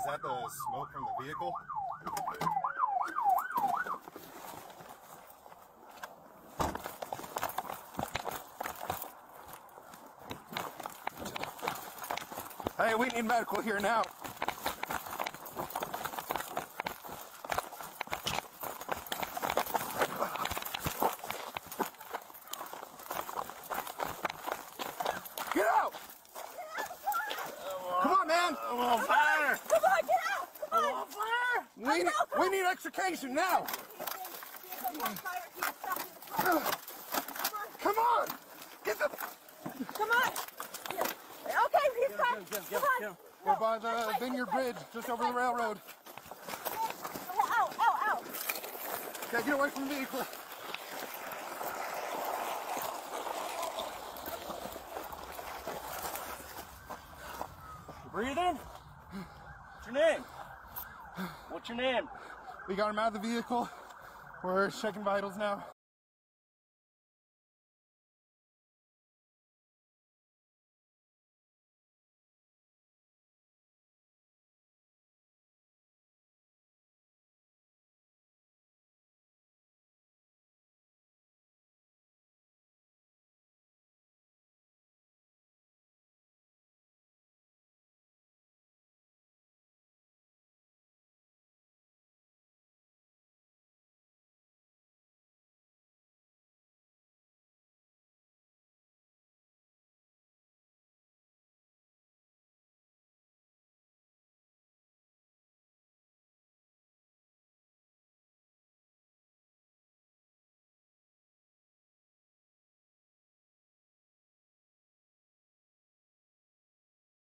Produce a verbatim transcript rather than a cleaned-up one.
Is that the smoke from the vehicle? Hey, we need medical here now. Get out! Come on, man! I'm on fire! Come on, get out! Come on! I'm on fire! We need, we need extrication now! Come on! Get the... Come on! Okay, he's fine! Come on! We're by the Vineyard Bridge, just over the railroad. Ow, ow, ow! Okay, get away from me, quick! Breathing? What's your name? What's your name? We got him out of the vehicle. We're checking vitals now.